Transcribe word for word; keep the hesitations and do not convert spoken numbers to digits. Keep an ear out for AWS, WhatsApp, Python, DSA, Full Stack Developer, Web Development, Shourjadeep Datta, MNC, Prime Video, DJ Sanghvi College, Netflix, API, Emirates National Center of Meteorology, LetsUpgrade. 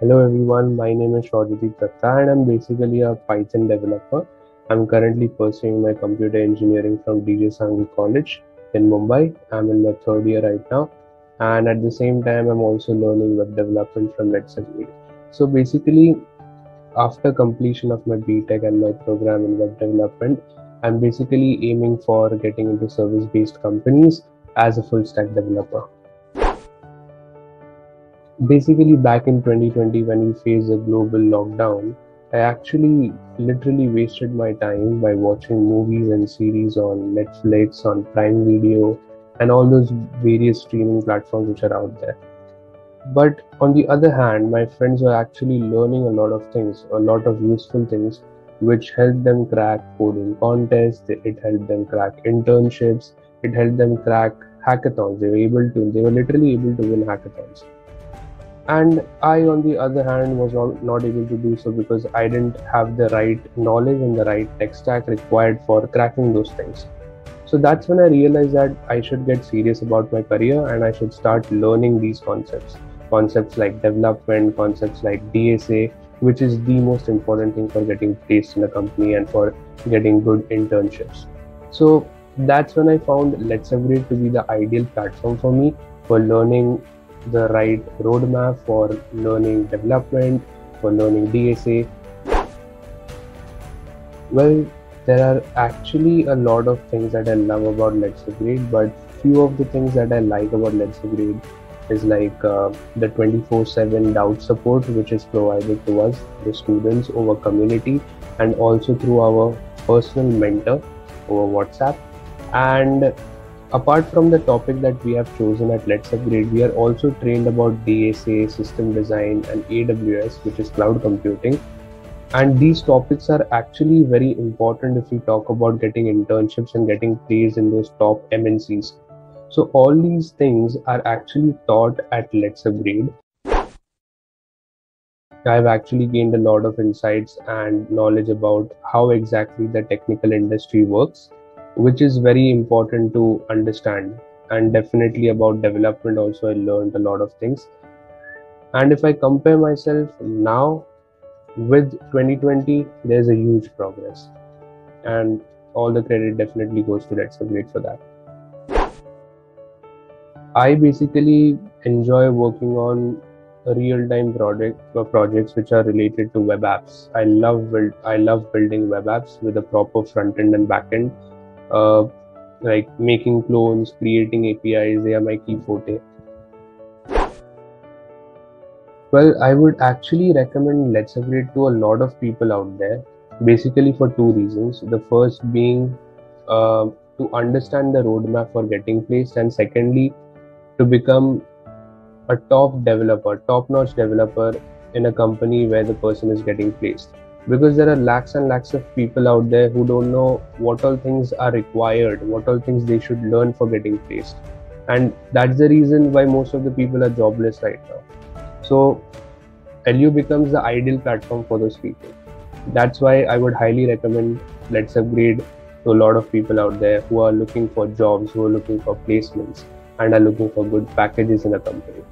Hello everyone, my name is Shourjadeep Datta and I'm basically a Python developer. I'm currently pursuing my computer engineering from D J Sanghvi College in Mumbai. I'm in my third year right now, and at the same time I'm also learning web development from LetsUpgrade. So basically, after completion of my B Tech and my program in web development, I'm basically aiming for getting into service-based companies as a full stack developer. Basically, back in twenty twenty, when we faced a global lockdown, I actually literally wasted my time by watching movies and series on Netflix, on Prime Video, and all those various streaming platforms which are out there. But on the other hand, my friends were actually learning a lot of things, a lot of useful things, which helped them crack coding contests, it helped them crack internships, it helped them crack hackathons. They were able to, they were literally able to win hackathons. And I, on the other hand, was not, not able to do so because I didn't have the right knowledge and the right tech stack required for cracking those things. So that's when I realized that I should get serious about my career and I should start learning these concepts. Concepts like development, concepts like D S A, which is the most important thing for getting placed in a company and for getting good internships. So that's when I found LetsUpgrade to be the ideal platform for me for learning the right roadmap for learning development, for learning D S A. Well, there are actually a lot of things that I love about LetsUpgrade, but few of the things that I like about LetsUpgrade is like uh, the twenty-four seven doubt support which is provided to us, the students, over community, and also through our personal mentor over WhatsApp. And apart from the topic that we have chosen at LetsUpgrade, we are also trained about D S A, system design, and A W S, which is cloud computing. And these topics are actually very important if we talk about getting internships and getting placed in those top M N Cs. So all these things are actually taught at LetsUpgrade. I've actually gained a lot of insights and knowledge about how exactly the technical industry works, which is very important to understand. And definitely about development also, I learned a lot of things. And if I compare myself now with twenty twenty, there's a huge progress, and all the credit definitely goes to LetsUpgrade for that. I basically enjoy working on real-time project, projects which are related to web apps. I love, build, I love building web apps with a proper front-end and back-end. Uh, like making clones, creating A P Is, they are my key forte. Well, I would actually recommend LetsUpgrade to a lot of people out there, basically for two reasons. The first being uh, to understand the roadmap for getting placed, and secondly, to become a top developer, top-notch developer in a company where the person is getting placed. Because there are lakhs and lakhs of people out there who don't know what all things are required, what all things they should learn for getting placed. And that's the reason why most of the people are jobless right now. So L U becomes the ideal platform for those people. That's why I would highly recommend LetsUpgrade to a lot of people out there who are looking for jobs, who are looking for placements, and are looking for good packages in a company.